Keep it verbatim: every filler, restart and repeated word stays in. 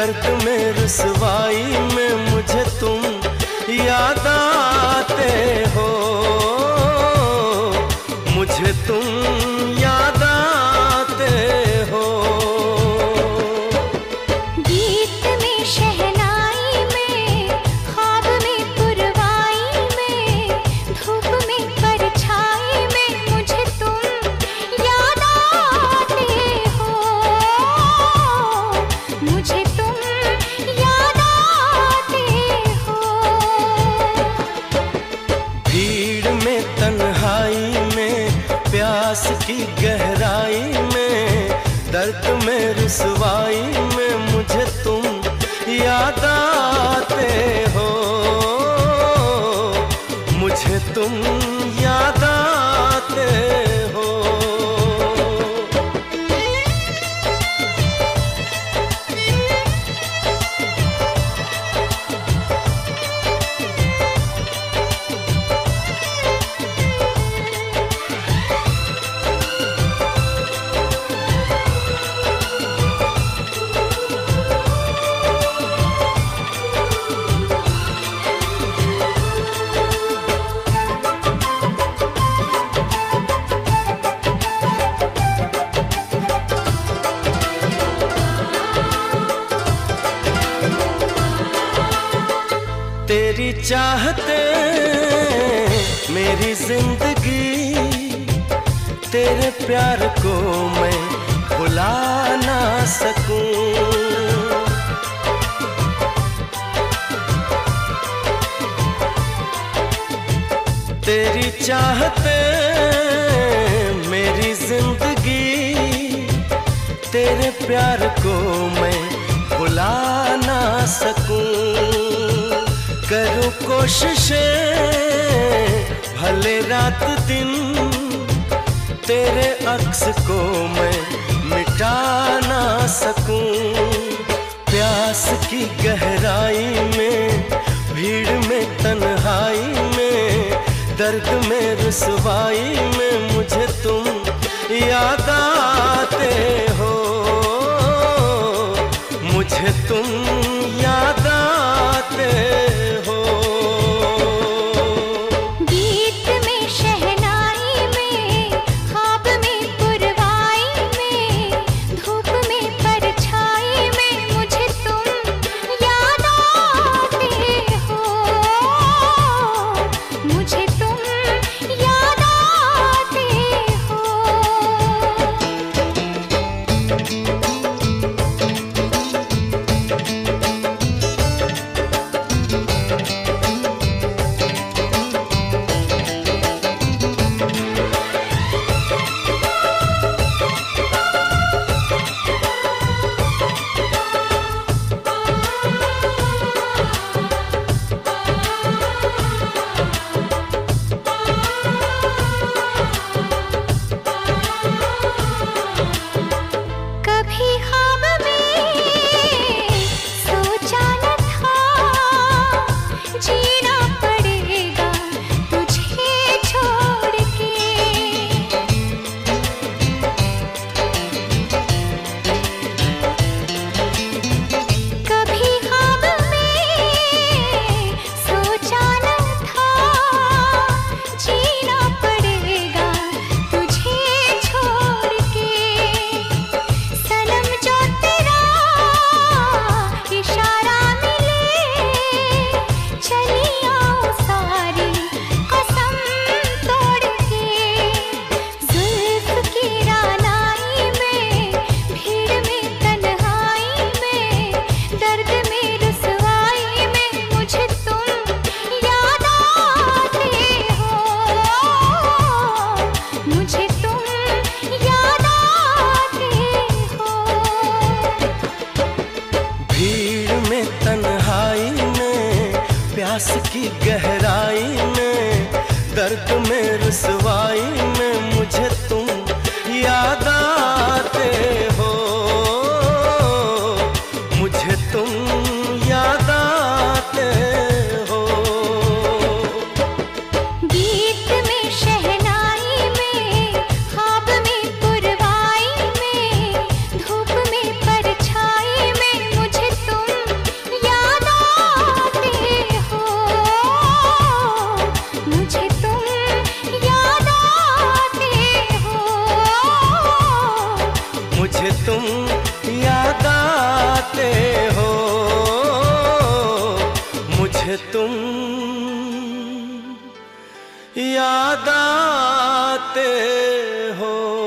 कर तुम्हें रुसवाई में मुझे तुम याद आते हो, मुझे तुम याद आते हो। गीत में शहनाई में, ख्वाब में पुरवाई में, धूप में परछाई में मुझे तुम याद आते हो, मुझे तुम याद आते हो। भीड़ में तन्हाई में, प्यास की गहराई में, दर्द में रुसवाई में मुझे तुम याद आते हो, मुझे तुम याद आते हो। तेरी चाहते मेरी जिंदगी, तेरे प्यार को मैं भुला ना सकूं। तेरी चाहते मेरी जिंदगी, तेरे प्यार को मैं भुला ना सकूं। करूं कोशिशें भले रात दिन, तेरे अक्स को मैं मिटा ना सकूं। प्यास की गहराई में, भीड़ में तन्हाई में, दर्द में रुसवाई में मुझे तुम याद आते हो, मुझे तुम याद आते हो। प्यास की गहराई में, दर्द में रुसवाई में मुझे तुम याद आते हो, मुझे तुम याद आते हो। गीत में शहनाई में, ख्वाब में पुरवाई में, धूप में परछाई में मुझे तुम याद आते हो मुझे तुम, याद आते हो।